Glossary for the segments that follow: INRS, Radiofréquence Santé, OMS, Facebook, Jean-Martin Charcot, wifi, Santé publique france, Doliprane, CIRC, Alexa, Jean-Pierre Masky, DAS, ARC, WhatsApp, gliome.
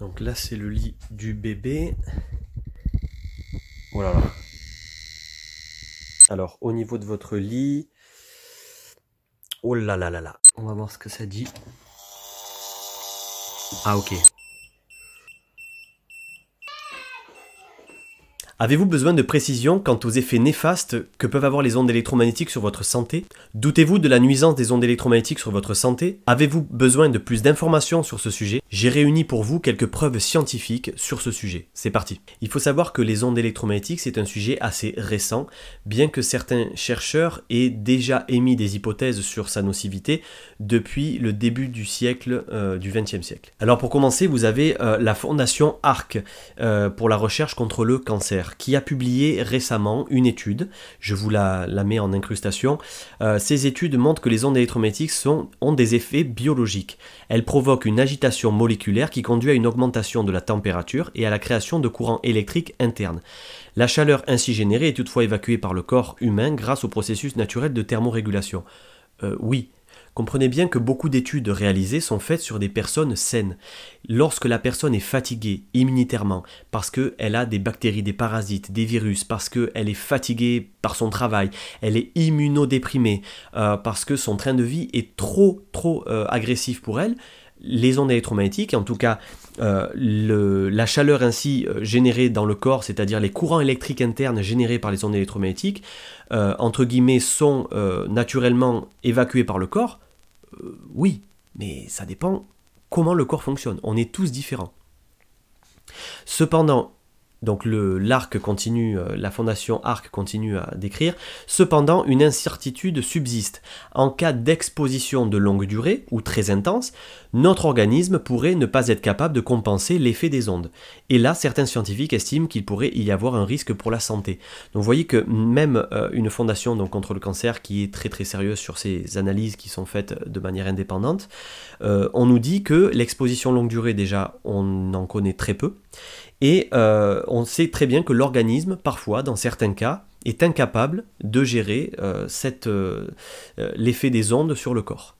Donc là c'est le lit du bébé. Voilà. Alors au niveau de votre lit. Oh là là là là. On va voir ce que ça dit. Ah ok. Avez-vous besoin de précisions quant aux effets néfastes que peuvent avoir les ondes électromagnétiques sur votre santé? Doutez-vous de la nuisance des ondes électromagnétiques sur votre santé? Avez-vous besoin de plus d'informations sur ce sujet? J'ai réuni pour vous quelques preuves scientifiques sur ce sujet. C'est parti. Il faut savoir que les ondes électromagnétiques, c'est un sujet assez récent, bien que certains chercheurs aient déjà émis des hypothèses sur sa nocivité depuis le début du siècle, du XXe siècle. Alors pour commencer, vous avez la fondation ARC pour la recherche contre le cancer, qui a publié récemment une étude, je vous la mets en incrustation. Ces études montrent que les ondes électromagnétiques ont des effets biologiques. Elles provoquent une agitation moléculaire qui conduit à une augmentation de la température et à la création de courants électriques internes. La chaleur ainsi générée est toutefois évacuée par le corps humain grâce au processus naturel de thermorégulation. Oui. Comprenez bien que beaucoup d'études réalisées sont faites sur des personnes saines. Lorsque la personne est fatiguée immunitairement, parce qu'elle a des bactéries, des parasites, des virus, parce qu'elle est fatiguée par son travail, elle est immunodéprimée, parce que son train de vie est trop agressif pour elle, les ondes électromagnétiques, en tout cas la chaleur ainsi générée dans le corps, c'est-à-dire les courants électriques internes générés par les ondes électromagnétiques, entre guillemets, sont naturellement évacués par le corps. Oui, mais ça dépend comment le corps fonctionne. On est tous différents. Cependant, donc l'ARC continue, la fondation ARC continue à décrire. Cependant, une incertitude subsiste. En cas d'exposition de longue durée ou très intense, notre organisme pourrait ne pas être capable de compenser l'effet des ondes. Et là, certains scientifiques estiment qu'il pourrait y avoir un risque pour la santé. Donc vous voyez que même une fondation donc, contre le cancer, qui est très sérieuse sur ces analyses qui sont faites de manière indépendante, on nous dit que l'exposition longue durée, déjà, on en connaît très peu. Et on sait très bien que l'organisme, parfois, dans certains cas, est incapable de gérer l'effet des ondes sur le corps.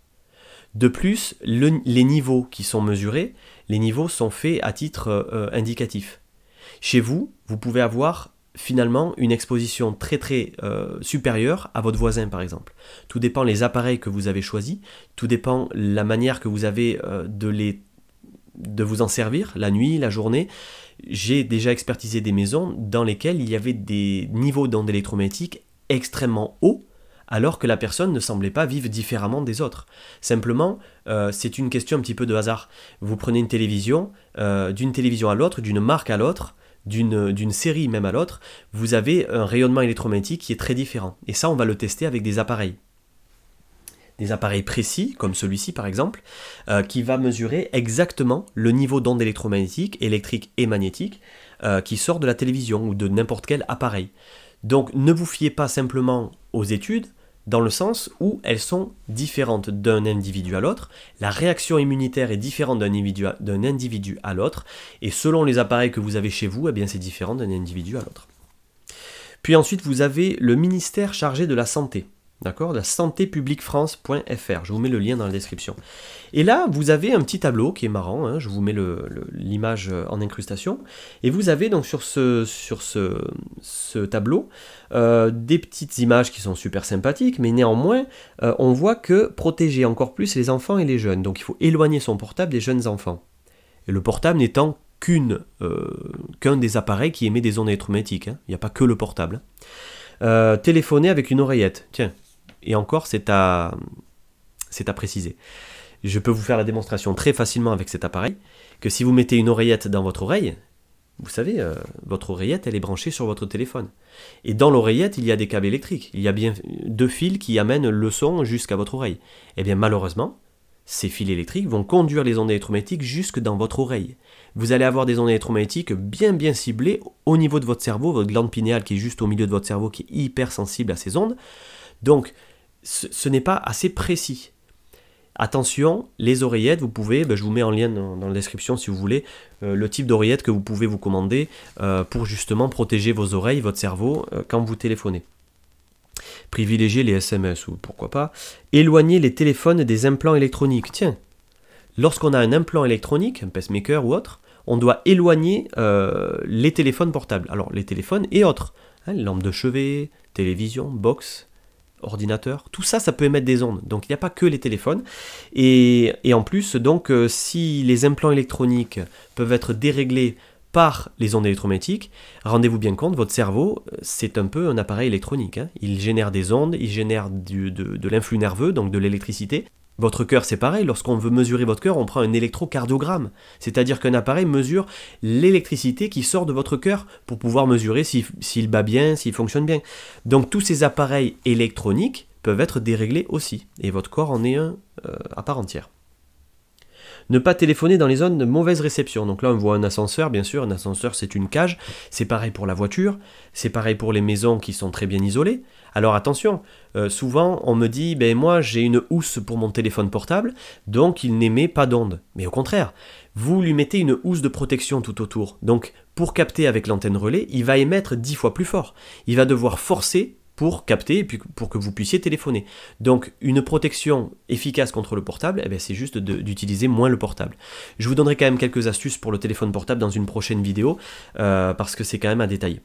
De plus, les niveaux qui sont mesurés, les niveaux sont faits à titre indicatif. Chez vous, vous pouvez avoir finalement une exposition très supérieure à votre voisin par exemple. Tout dépend les appareils que vous avez choisis, tout dépend la manière que vous avez de vous en servir, la nuit, la journée. J'ai déjà expertisé des maisons dans lesquelles il y avait des niveaux d'ondes électromagnétiques extrêmement hauts, alors que la personne ne semblait pas vivre différemment des autres. Simplement, c'est une question un petit peu de hasard. Vous prenez une télévision, d'une télévision à l'autre, d'une marque à l'autre, d'une série même à l'autre, vous avez un rayonnement électromagnétique qui est très différent. Et ça, on va le tester avec des appareils. Des appareils précis, comme celui-ci par exemple, qui va mesurer exactement le niveau d'ondes électromagnétiques, électriques et magnétiques, qui sort de la télévision ou de n'importe quel appareil. Donc ne vous fiez pas simplement aux études, dans le sens où elles sont différentes d'un individu à l'autre, la réaction immunitaire est différente d'un individu à l'autre, et selon les appareils que vous avez chez vous, eh bien c'est différent d'un individu à l'autre. Puis ensuite vous avez le ministère chargé de la santé. D'accord, la santé publique france.fr, je vous mets le lien dans la description. Et là, vous avez un petit tableau qui est marrant, hein, je vous mets l'image en incrustation. Et vous avez donc sur ce tableau des petites images qui sont super sympathiques, mais néanmoins, on voit que protéger encore plus les enfants et les jeunes. Donc il faut éloigner son portable des jeunes enfants. Et le portable n'étant qu'un des appareils qui émet des ondes électromagnétiques, hein. Il n'y a pas que le portable. Téléphoner avec une oreillette, tiens. Et encore, c'est à préciser. Je peux vous faire la démonstration très facilement avec cet appareil, que si vous mettez une oreillette dans votre oreille, vous savez, votre oreillette, elle est branchée sur votre téléphone. Et dans l'oreillette, il y a des câbles électriques. Il y a bien deux fils qui amènent le son jusqu'à votre oreille. Et bien malheureusement, ces fils électriques vont conduire les ondes électromagnétiques jusque dans votre oreille. Vous allez avoir des ondes électromagnétiques bien ciblées au niveau de votre cerveau, votre glande pinéale qui est juste au milieu de votre cerveau, qui est hyper sensible à ces ondes. Donc, ce n'est pas assez précis. Attention, les oreillettes, vous pouvez, je vous mets en lien dans la description si vous voulez, le type d'oreillette que vous pouvez vous commander pour justement protéger vos oreilles, votre cerveau quand vous téléphonez. Privilégier les SMS ou pourquoi pas. Éloigner les téléphones des implants électroniques. Tiens, lorsqu'on a un implant électronique, un pacemaker ou autre, on doit éloigner les téléphones portables. Alors les téléphones et autres, hein, les lampes de chevet, télévision, box, ordinateur, tout ça, ça peut émettre des ondes. Donc il n'y a pas que les téléphones. Et en plus, donc, si les implants électroniques peuvent être déréglés par les ondes électromagnétiques, rendez-vous bien compte, votre cerveau, c'est un peu un appareil électronique, hein. Il génère des ondes, il génère de l'influx nerveux, donc de l'électricité. Votre cœur, c'est pareil, lorsqu'on veut mesurer votre cœur, on prend un électrocardiogramme, c'est-à-dire qu'un appareil mesure l'électricité qui sort de votre cœur pour pouvoir mesurer s'il bat bien, s'il fonctionne bien. Donc tous ces appareils électroniques peuvent être déréglés aussi, et votre corps en est un à part entière. Ne pas téléphoner dans les zones de mauvaise réception. Donc là, on voit un ascenseur, bien sûr. Un ascenseur, c'est une cage. C'est pareil pour la voiture. C'est pareil pour les maisons qui sont très bien isolées. Alors attention, souvent, on me dit, ben moi, j'ai une housse pour mon téléphone portable, donc il n'émet pas d'onde. Mais au contraire, vous lui mettez une housse de protection tout autour. Donc, pour capter avec l'antenne relais, il va émettre 10 fois plus fort. Il va devoir forcer pour capter et puis pour que vous puissiez téléphoner. Donc une protection efficace contre le portable, eh bien, c'est juste d'utiliser moins le portable. Je vous donnerai quand même quelques astuces pour le téléphone portable dans une prochaine vidéo, parce que c'est quand même à détailler.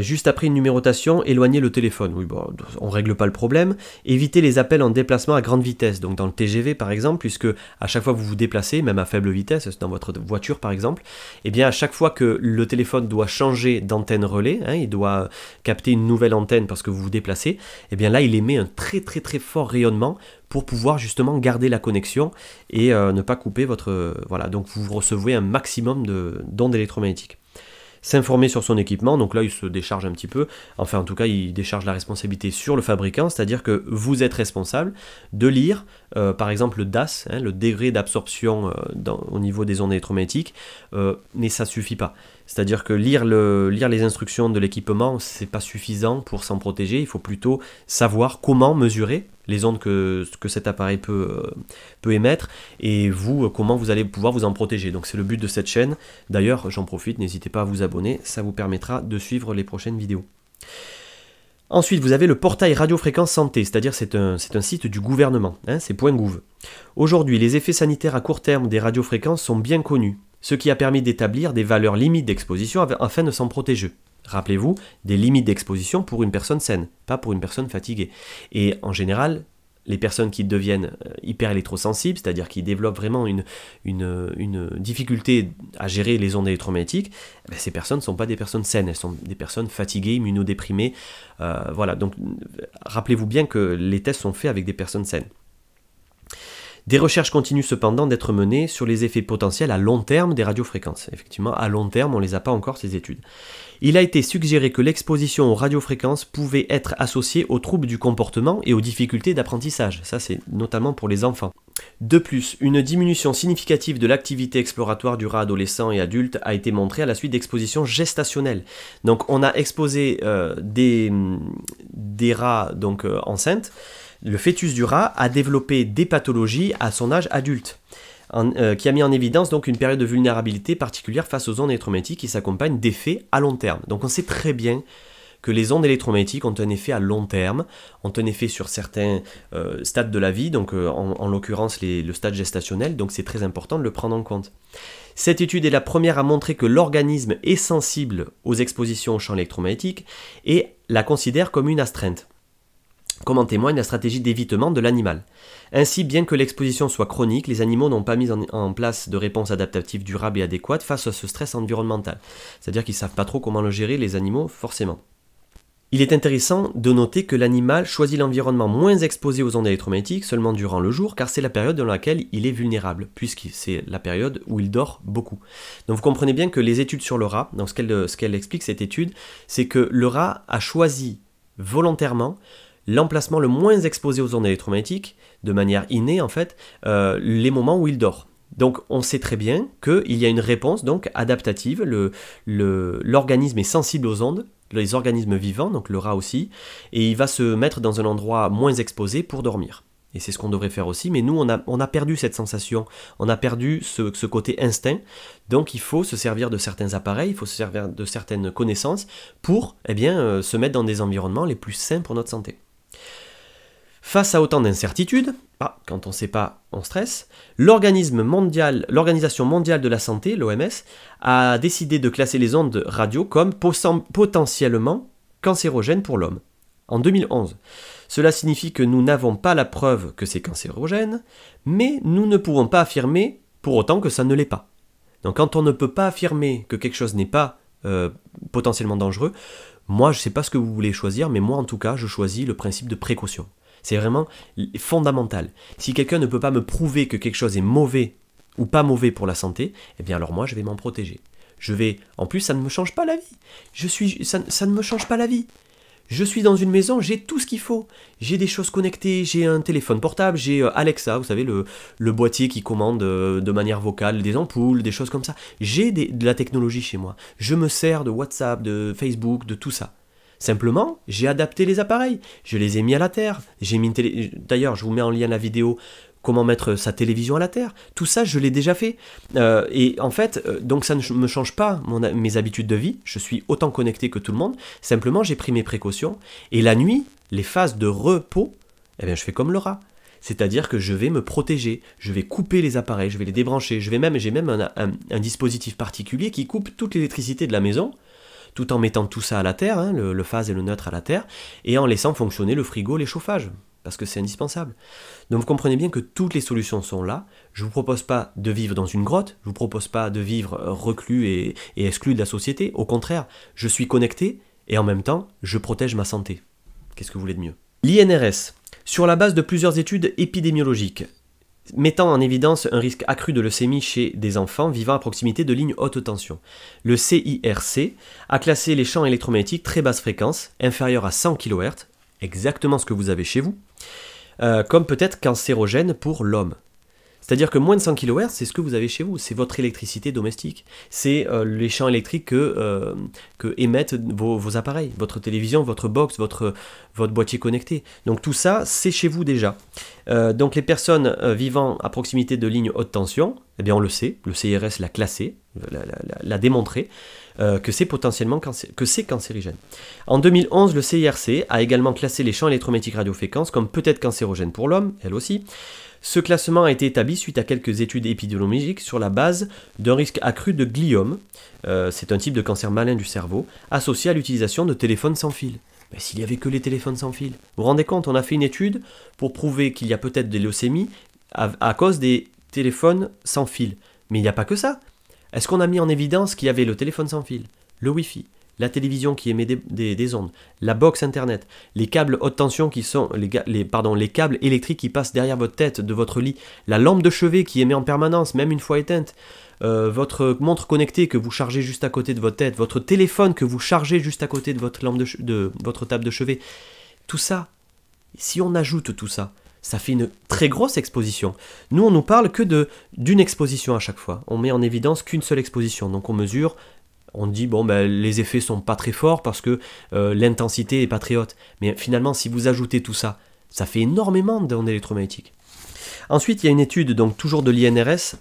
Juste après une numérotation, éloignez le téléphone. Oui, bon, on ne règle pas le problème. Évitez les appels en déplacement à grande vitesse, donc dans le TGV par exemple, puisque à chaque fois que vous vous déplacez, même à faible vitesse, dans votre voiture par exemple, eh bien à chaque fois que le téléphone doit changer d'antenne relais, hein, il doit capter une nouvelle antenne parce que vous vous déplacez, eh bien là il émet un très fort rayonnement pour pouvoir justement garder la connexion et ne pas couper votre... Voilà, donc vous recevez un maximum d'ondes électromagnétiques. S'informer sur son équipement, donc là il se décharge un petit peu, enfin en tout cas il décharge la responsabilité sur le fabricant, c'est-à-dire que vous êtes responsable de lire par exemple le DAS, hein, le degré d'absorption au niveau des ondes électromagnétiques, mais ça ne suffit pas. C'est-à-dire que lire les instructions de l'équipement, c'est pas suffisant pour s'en protéger, il faut plutôt savoir comment mesurer les ondes que cet appareil peut émettre, et vous, comment vous allez pouvoir vous en protéger. Donc c'est le but de cette chaîne. D'ailleurs, j'en profite, n'hésitez pas à vous abonner, ça vous permettra de suivre les prochaines vidéos. Ensuite, vous avez le portail Radiofréquence Santé, c'est-à-dire c'est un site du gouvernement, hein, c'est .gouv. Aujourd'hui, les effets sanitaires à court terme des radiofréquences sont bien connus, ce qui a permis d'établir des valeurs limites d'exposition afin de s'en protéger. Rappelez-vous, des limites d'exposition pour une personne saine, pas pour une personne fatiguée. Et en général, les personnes qui deviennent hyper-électrosensibles, c'est-à-dire qui développent vraiment une difficulté à gérer les ondes électromagnétiques, ben ces personnes ne sont pas des personnes saines, elles sont des personnes fatiguées, immunodéprimées. Voilà, donc rappelez-vous bien que les tests sont faits avec des personnes saines. Des recherches continuent cependant d'être menées sur les effets potentiels à long terme des radiofréquences. Effectivement, à long terme, on ne les a pas encore, ces études. Il a été suggéré que l'exposition aux radiofréquences pouvait être associée aux troubles du comportement et aux difficultés d'apprentissage. Ça, c'est notamment pour les enfants. De plus, une diminution significative de l'activité exploratoire du rat adolescent et adulte a été montrée à la suite d'expositions gestationnelles. Donc, on a exposé des rats donc, enceintes. Le fœtus du rat a développé des pathologies à son âge adulte, qui a mis en évidence donc une période de vulnérabilité particulière face aux ondes électromagnétiques qui s'accompagnent d'effets à long terme. Donc on sait très bien que les ondes électromagnétiques ont un effet à long terme, ont un effet sur certains stades de la vie, donc en l'occurrence le stade gestationnel, donc c'est très important de le prendre en compte. Cette étude est la première à montrer que l'organisme est sensible aux expositions aux champs électromagnétiques et la considère comme une astreinte, comme en témoigne la stratégie d'évitement de l'animal. Ainsi, bien que l'exposition soit chronique, les animaux n'ont pas mis en place de réponse adaptative durable et adéquate face à ce stress environnemental. C'est-à-dire qu'ils ne savent pas trop comment le gérer, les animaux, forcément. Il est intéressant de noter que l'animal choisit l'environnement moins exposé aux ondes électromagnétiques seulement durant le jour, car c'est la période dans laquelle il est vulnérable, puisque c'est la période où il dort beaucoup. Donc vous comprenez bien que les études sur le rat, donc ce qu'elle explique cette étude, c'est que le rat a choisi volontairement l'emplacement le moins exposé aux ondes électromagnétiques, de manière innée en fait, les moments où il dort. Donc on sait très bien qu'il y a une réponse donc adaptative, l'organisme est sensible aux ondes, les organismes vivants, donc le rat aussi, et il va se mettre dans un endroit moins exposé pour dormir. Et c'est ce qu'on devrait faire aussi, mais nous on a perdu cette sensation, on a perdu ce côté instinct, donc il faut se servir de certains appareils, il faut se servir de certaines connaissances pour se mettre dans des environnements les plus sains pour notre santé. Face à autant d'incertitudes, quand on ne sait pas, on stresse, l'Organisation mondiale de la santé, l'OMS, a décidé de classer les ondes radio comme potentiellement cancérogènes pour l'homme, en 2011. Cela signifie que nous n'avons pas la preuve que c'est cancérogène, mais nous ne pouvons pas affirmer pour autant que ça ne l'est pas. Donc quand on ne peut pas affirmer que quelque chose n'est pas potentiellement dangereux, moi je ne sais pas ce que vous voulez choisir, mais moi en tout cas je choisis le principe de précaution. C'est vraiment fondamental. Si quelqu'un ne peut pas me prouver que quelque chose est mauvais ou pas mauvais pour la santé, eh bien alors moi je vais m'en protéger. En plus, ça ne me change pas la vie. Ça ne me change pas la vie. Je suis dans une maison, j'ai tout ce qu'il faut. J'ai des choses connectées, j'ai un téléphone portable, j'ai Alexa, vous savez, le boîtier qui commande de manière vocale des ampoules, des choses comme ça. J'ai de la technologie chez moi. Je me sers de WhatsApp, de Facebook, de tout ça. Simplement, j'ai adapté les appareils, je les ai mis à la terre, d'ailleurs je vous mets en lien la vidéo comment mettre sa télévision à la terre, tout ça je l'ai déjà fait, et en fait donc ça ne me change pas mes habitudes de vie, je suis autant connecté que tout le monde, simplement j'ai pris mes précautions, et la nuit, les phases de repos, eh bien, je fais comme le rat. C'est-à-dire que je vais me protéger, je vais couper les appareils, je vais les débrancher, j'ai même un dispositif particulier qui coupe toute l'électricité de la maison, tout en mettant tout ça à la terre, hein, le phase et le neutre à la terre, et en laissant fonctionner le frigo, les chauffages, parce que c'est indispensable. Donc vous comprenez bien que toutes les solutions sont là. Je ne vous propose pas de vivre dans une grotte, je ne vous propose pas de vivre reclus et exclu de la société. Au contraire, je suis connecté, et en même temps, je protège ma santé. Qu'est-ce que vous voulez de mieux? L'INRS, sur la base de plusieurs études épidémiologiques, mettant en évidence un risque accru de leucémie chez des enfants vivant à proximité de lignes haute tension. Le CIRC a classé les champs électromagnétiques très basse fréquence, inférieurs à 100 kHz, exactement ce que vous avez chez vous, comme peut-être cancérogène pour l'homme. C'est-à-dire que moins de 100 kHz, c'est ce que vous avez chez vous, c'est votre électricité domestique, c'est les champs électriques que émettent vos appareils, votre télévision, votre box, votre boîtier connecté. Donc tout ça, c'est chez vous déjà. Donc les personnes vivant à proximité de lignes haute tension, eh bien on le sait, le CIRS l'a classé, l'a démontré, que c'est potentiellement cancérigène. En 2011, le CIRC a également classé les champs électromagnétiques radiofréquences comme peut-être cancérogènes pour l'homme, elle aussi. Ce classement a été établi suite à quelques études épidémiologiques sur la base d'un risque accru de gliome, c'est un type de cancer malin du cerveau, associé à l'utilisation de téléphones sans fil. Ben, s'il n'y avait que les téléphones sans fil, vous vous rendez compte, on a fait une étude pour prouver qu'il y a peut-être des leucémies à cause des téléphones sans fil. Mais il n'y a pas que ça. Est-ce qu'on a mis en évidence qu'il y avait le téléphone sans fil, le Wi-Fi, la télévision qui émet des ondes, la box internet, les câbles haute tension qui sont les câbles électriques qui passent derrière votre tête, de votre lit, la lampe de chevet qui émet en permanence, même une fois éteinte, votre montre connectée que vous chargez juste à côté de votre tête, votre téléphone que vous chargez juste à côté de votre votre table de chevet, tout ça, si on ajoute tout ça, ça fait une très grosse exposition. Nous, on ne nous parle que d'une exposition à chaque fois. On met en évidence qu'une seule exposition, donc on mesure. On dit, bon, ben, les effets sont pas très forts parce que l'intensité est pas très haute. Mais finalement, si vous ajoutez tout ça, ça fait énormément d'ondes électromagnétiques. Ensuite, il y a une étude, donc toujours de l'INRS,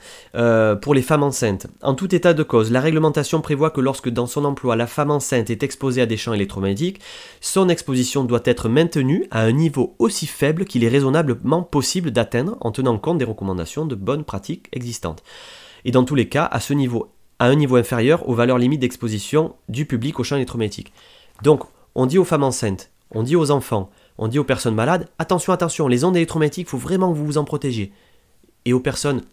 pour les femmes enceintes. En tout état de cause, la réglementation prévoit que lorsque dans son emploi, la femme enceinte est exposée à des champs électromagnétiques, son exposition doit être maintenue à un niveau aussi faible qu'il est raisonnablement possible d'atteindre en tenant compte des recommandations de bonnes pratiques existantes. Et dans tous les cas, à ce niveau à un niveau inférieur aux valeurs limites d'exposition du public aux champs électromagnétiques. Donc, on dit aux femmes enceintes, on dit aux enfants, on dit aux personnes malades, attention, attention, les ondes électromagnétiques, il faut vraiment que vous vous en protégiez. Et aux personnes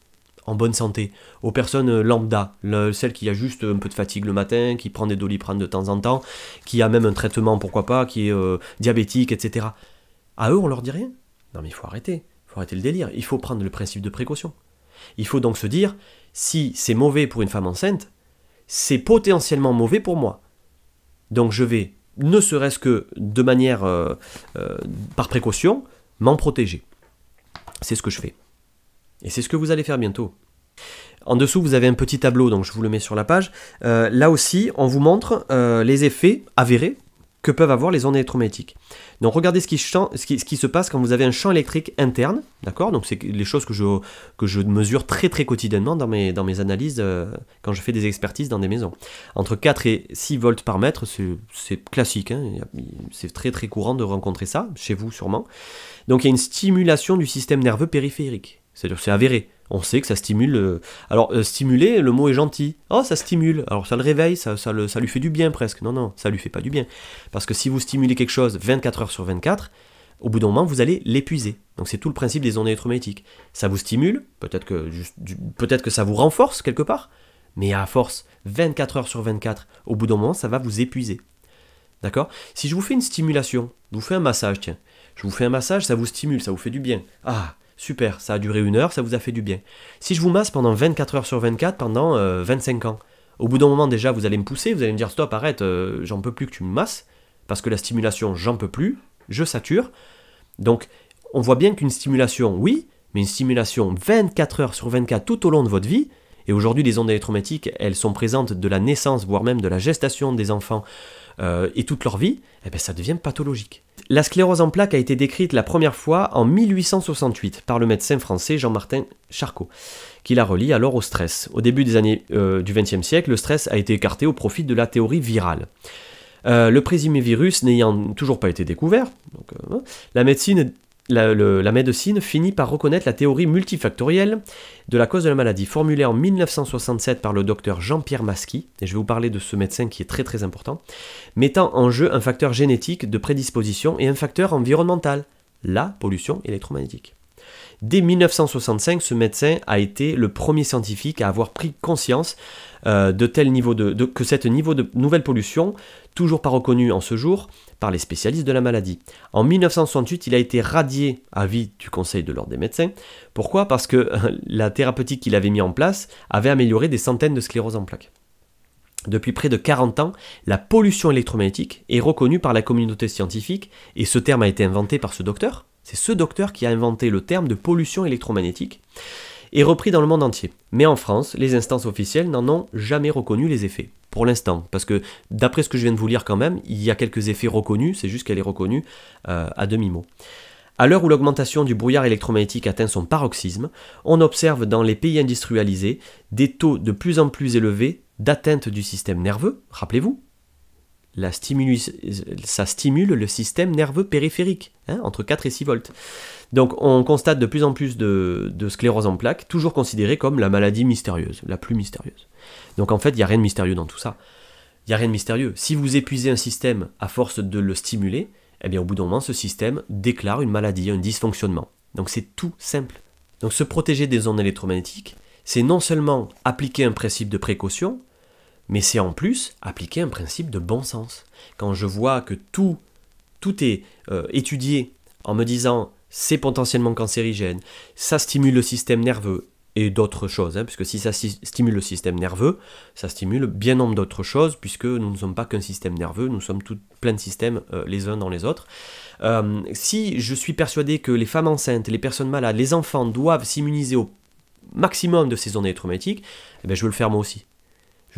en bonne santé, aux personnes lambda, celle qui a juste un peu de fatigue le matin, qui prend des doliprane de temps en temps, qui a même un traitement, pourquoi pas, qui est diabétique, etc. À eux, on leur dit rien. Non mais il faut arrêter le délire, il faut prendre le principe de précaution. Il faut donc se dire, si c'est mauvais pour une femme enceinte, c'est potentiellement mauvais pour moi. Donc je vais, ne serait-ce que de manière, par précaution, m'en protéger. C'est ce que je fais. Et c'est ce que vous allez faire bientôt. En dessous, vous avez un petit tableau, donc je vous le mets sur la page. Là aussi, on vous montre les effets avérés, que peuvent avoir les ondes électromagnétiques. Donc regardez ce qui se passe quand vous avez un champ électrique interne, d'accord? Donc c'est les choses que je mesure très quotidiennement dans mes analyses quand je fais des expertises dans des maisons. Entre 4 et 6 volts par mètre, c'est classique, hein, c'est très courant de rencontrer ça, chez vous sûrement. Donc il y a une stimulation du système nerveux périphérique, c'est-à-dire c'est avéré. On sait que ça stimule... Alors, stimuler, le mot est gentil. Oh, ça stimule. Alors, ça le réveille, ça lui fait du bien presque. Non, non, ça lui fait pas du bien. Parce que si vous stimulez quelque chose 24 heures sur 24, au bout d'un moment, vous allez l'épuiser. Donc, c'est tout le principe des ondes électromagnétiques. Ça vous stimule, peut-être que ça vous renforce quelque part, mais à force, 24 heures sur 24, au bout d'un moment, ça va vous épuiser. D'accord? Si je vous fais une stimulation, je vous fais un massage, tiens. Je vous fais un massage, ça vous stimule, ça vous fait du bien. Ah, super, ça a duré 1 heure, ça vous a fait du bien. Si je vous masse pendant 24 heures sur 24, pendant 25 ans, au bout d'un moment déjà, vous allez me pousser, vous allez me dire, stop, arrête, j'en peux plus que tu me masses, parce que la stimulation, j'en peux plus, je sature. Donc, on voit bien qu'une stimulation, oui, mais une stimulation 24 heures sur 24 tout au long de votre vie, et aujourd'hui, les ondes électromagnétiques, elles sont présentes de la naissance, voire même de la gestation des enfants, et toute leur vie, eh ben, ça devient pathologique. La sclérose en plaques a été décrite la première fois en 1868 par le médecin français Jean-Martin Charcot, qui la relie alors au stress. Au début des années du XXe siècle, le stress a été écarté au profit de la théorie virale. Le présumé virus n'ayant toujours pas été découvert, donc, la médecine finit par reconnaître la théorie multifactorielle de la cause de la maladie, formulée en 1967 par le docteur Jean-Pierre Masky, et je vais vous parler de ce médecin qui est très important, mettant en jeu un facteur génétique de prédisposition et un facteur environnemental, la pollution électromagnétique. Dès 1965, ce médecin a été le premier scientifique à avoir pris conscience de ce nouvelle pollution, toujours pas reconnue en ce jour, par les spécialistes de la maladie. En 1968, il a été radié à vie du Conseil de l'Ordre des médecins. Pourquoi? Parce que la thérapeutique qu'il avait mise en place avait amélioré des centaines de scléroses en plaques. Depuis près de 40 ans, la pollution électromagnétique est reconnue par la communauté scientifique, et ce terme a été inventé par ce docteur. C'est ce docteur qui a inventé le terme de pollution électromagnétique et repris dans le monde entier. Mais en France, les instances officielles n'en ont jamais reconnu les effets. Pour l'instant, parce que d'après ce que je viens de vous lire quand même, il y a quelques effets reconnus, c'est juste qu'elle est reconnue à demi-mot. À l'heure où l'augmentation du brouillard électromagnétique atteint son paroxysme, on observe dans les pays industrialisés des taux de plus en plus élevés d'atteinte du système nerveux. Rappelez-vous, ça stimule le système nerveux périphérique, hein, entre 4 et 6 volts. Donc on constate de plus en plus de sclérose en plaques, toujours considérée comme la maladie mystérieuse, la plus mystérieuse. Donc en fait, il n'y a rien de mystérieux dans tout ça. Il n'y a rien de mystérieux. Si vous épuisez un système à force de le stimuler, eh bien au bout d'un moment, ce système déclare une maladie, un dysfonctionnement. Donc c'est tout simple. Donc se protéger des ondes électromagnétiques, c'est non seulement appliquer un principe de précaution, mais c'est en plus appliquer un principe de bon sens. Quand je vois que tout est étudié en me disant c'est potentiellement cancérigène, ça stimule le système nerveux, et d'autres choses, hein, puisque si ça stimule le système nerveux, ça stimule bien nombre d'autres choses, puisque nous ne sommes pas qu'un système nerveux, nous sommes tout plein de systèmes les uns dans les autres. Si je suis persuadé que les femmes enceintes, les personnes malades, les enfants doivent s'immuniser au maximum de ces ondes électromagnétiques, eh bien, je veux le faire moi aussi. Je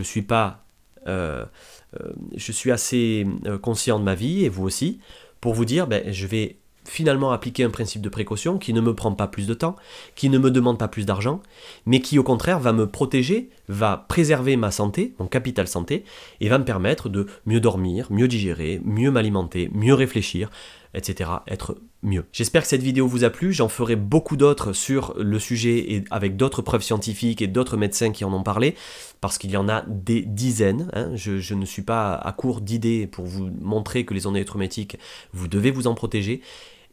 suis assez conscient de ma vie, et vous aussi, pour vous dire, ben, je vais finalement appliquer un principe de précaution qui ne me prend pas plus de temps, qui ne me demande pas plus d'argent, mais qui au contraire va me protéger, va préserver ma santé, mon capital santé, et va me permettre de mieux dormir, mieux digérer, mieux m'alimenter, mieux réfléchir, etc., être mieux. J'espère que cette vidéo vous a plu, j'en ferai beaucoup d'autres sur le sujet et avec d'autres preuves scientifiques et d'autres médecins qui en ont parlé, parce qu'il y en a des dizaines, hein. Je ne suis pas à court d'idées pour vous montrer que les ondes électromagnétiques, vous devez vous en protéger,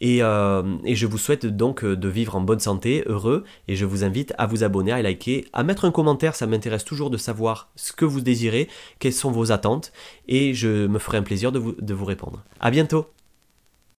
et je vous souhaite donc de vivre en bonne santé, heureux, et je vous invite à vous abonner, à liker, à mettre un commentaire, ça m'intéresse toujours de savoir ce que vous désirez, quelles sont vos attentes, et je me ferai un plaisir de vous répondre. À bientôt!